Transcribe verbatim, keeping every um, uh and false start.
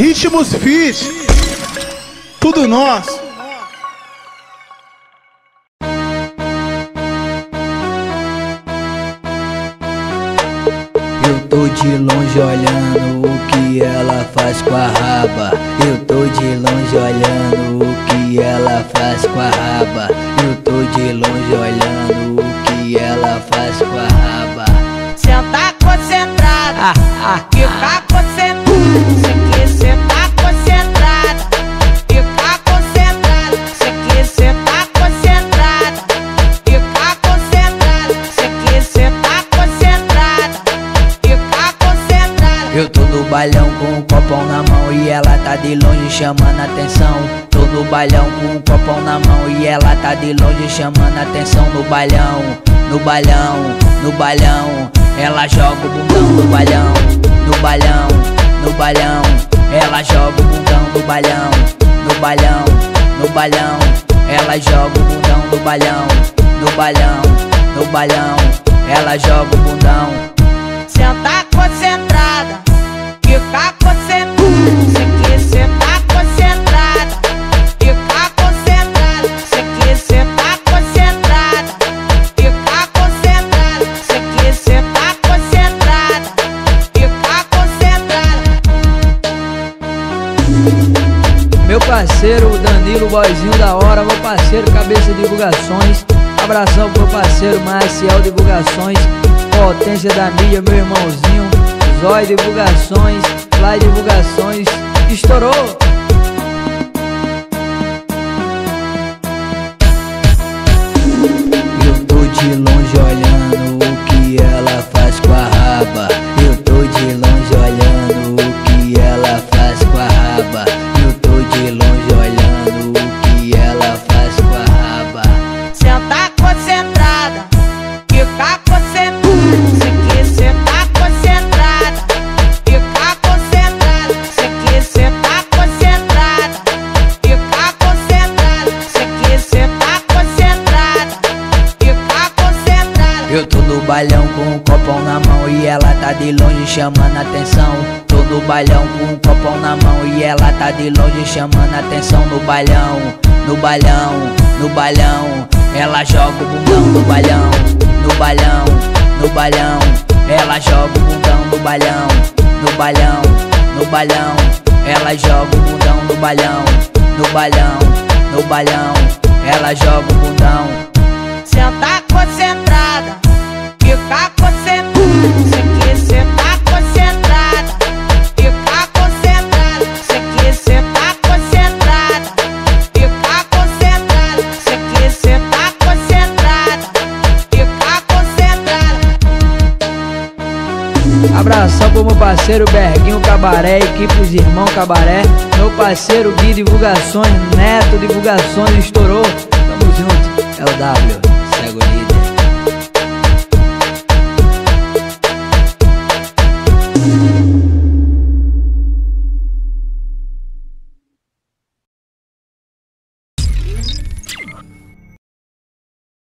Ritmos Fit, tudo nosso. Eu tô de longe olhando o que ela faz com a raba. Eu tô de longe olhando o que ela faz com a raba. Eu tô de longe olhando o que ela faz com a raba. Senta concentrada, fica concentrada. Eu tô no bailão com um copão na mão e ela tá de longe chamando atenção. Tô no bailão com um copão na mão e ela tá de longe chamando atenção. No bailão, no bailão, no bailão, ela joga o bundão no bailão. No bailão, no bailão, ela joga o bundão no bailão. No bailão, no bailão, ela joga o bundão no bailão. No bailão, no bailão, ela joga o bundão. Senta concentrada, fica concentrada. Cê que cê tá concentrada, fica concentrada. Cê que cê tá concentrada, fica concentrada. Cê que cê tá concentrada, fica concentrada. Meu parceiro Danilo, boizinho da hora. Meu parceiro Cabeça Divulgações. Abração pro meu parceiro Marcial Divulgações, Potência da Mídia, meu irmãozinho Zói Divulgações, Fly Divulgações, estourou! Eu tô de longe olhando o que ela faz com a raba. Eu tô de longe olhando o que ela faz com a raba. Eu tô de longe olhando o que ela faz com a raba. Senta concentrada, fica concentrada. Eu tô no bailão com um copão na mão e ela tá de longe chamando atenção. Tô no bailão com um copão na mão e ela tá de longe chamando atenção. No bailão, no bailão, no bailão, ela joga o bundão no bailão. No bailão, no bailão, ela joga o bundão no bailão. No bailão, no bailão, ela joga o bundão no bailão. No bailão, no bailão, ela joga o bundão. Senta concentrada, fica concentrada. Cê que cê tá concentrada, fica concentrada. Cê que cê tá concentrada, fica concentrada. Cê que cê tá concentrada, fica concentrada. Abração pro meu parceiro Berguinho Cabaré, equipe dos irmãos Cabaré. Meu parceiro Gui Divulgações, Neto Divulgações, estourou. Tamo junto, L W. Segue o líder.